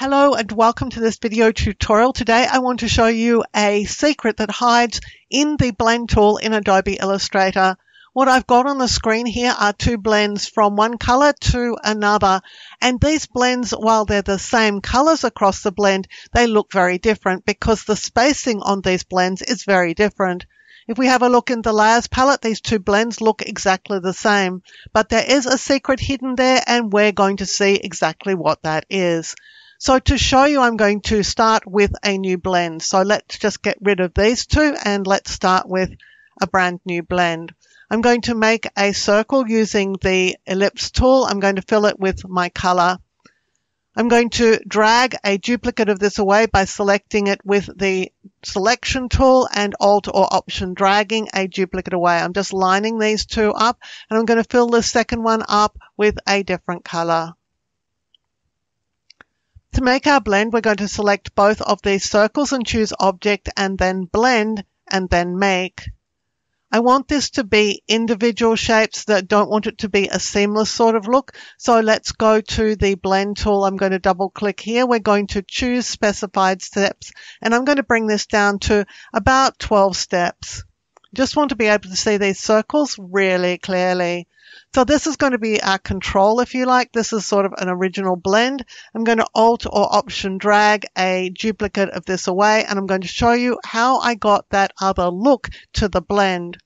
Hello and welcome to this video tutorial. Today I want to show you a secret that hides in the Blend tool in Adobe Illustrator. What I've got on the screen here are two blends from one color to another, and these blends, while they're the same colors across the blend, they look very different because the spacing on these blends is very different. If we have a look in the layers palette, these two blends look exactly the same, but there is a secret hidden there and we're going to see exactly what that is. So to show you, I'm going to start with a new blend. So let's just get rid of these two and let's start with a brand new blend. I'm going to make a circle using the ellipse tool. I'm going to fill it with my color. I'm going to drag a duplicate of this away by selecting it with the selection tool and Alt or Option, dragging a duplicate away. I'm just lining these two up and I'm going to fill this second one up with a different color. To make our blend, we're going to select both of these circles and choose Object and then Blend and then Make. I want this to be individual shapes that don't want it to be a seamless sort of look. So let's go to the Blend tool. I'm going to double click here. We're going to choose Specified Steps and I'm going to bring this down to about 12 steps. Just want to be able to see these circles really clearly. So this is going to be our control, if you like. This is sort of an original blend. I'm going to Alt or Option drag a duplicate of this away and I'm going to show you how I got that other look to the blend.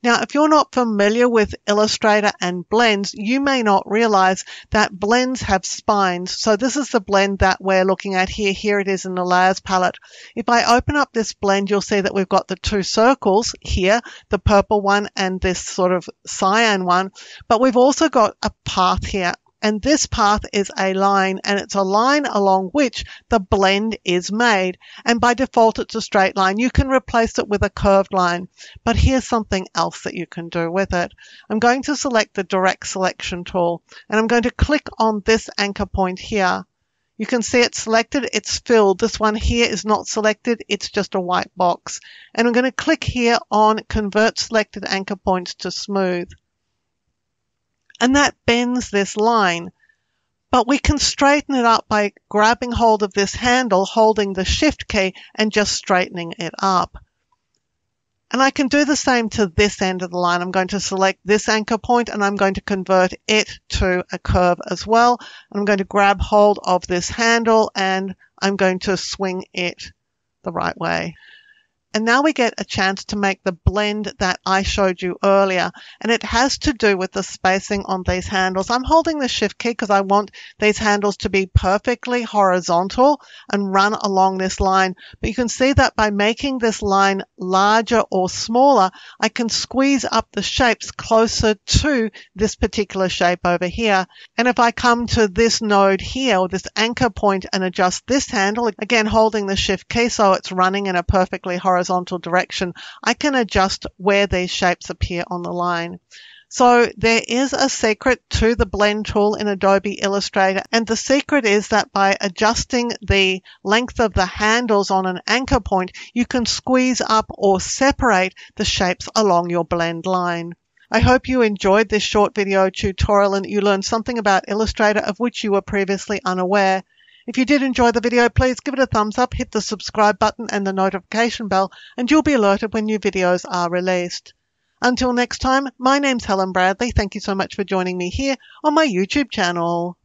Now, if you're not familiar with Illustrator and blends, you may not realize that blends have spines. So this is the blend that we're looking at here. Here it is in the layers palette. If I open up this blend, you'll see that we've got the two circles here, the purple one and this sort of cyan one. But we've also got a path here. And this path is a line, and it's a line along which the blend is made. And by default, it's a straight line. You can replace it with a curved line. But here's something else that you can do with it. I'm going to select the Direct Selection tool, and I'm going to click on this anchor point here. You can see it's selected, it's filled. This one here is not selected, it's just a white box. And I'm going to click here on Convert Selected Anchor Points to Smooth. And that bends this line. But we can straighten it up by grabbing hold of this handle, holding the Shift key and just straightening it up. And I can do the same to this end of the line. I'm going to select this anchor point and I'm going to convert it to a curve as well. I'm going to grab hold of this handle and I'm going to swing it the right way. And now we get a chance to make the blend that I showed you earlier. And it has to do with the spacing on these handles. I'm holding the Shift key because I want these handles to be perfectly horizontal and run along this line. But you can see that by making this line larger or smaller, I can squeeze up the shapes closer to this particular shape over here. And if I come to this node here or this anchor point and adjust this handle, again holding the Shift key so it's running in a perfectly horizontal direction, I can adjust where these shapes appear on the line. So there is a secret to the Blend tool in Adobe Illustrator, and the secret is that by adjusting the length of the handles on an anchor point, you can squeeze up or separate the shapes along your blend line. I hope you enjoyed this short video tutorial and you learned something about Illustrator of which you were previously unaware. If you did enjoy the video, please give it a thumbs up, hit the subscribe button and the notification bell, and you'll be alerted when new videos are released. Until next time, my name's Helen Bradley. Thank you so much for joining me here on my YouTube channel.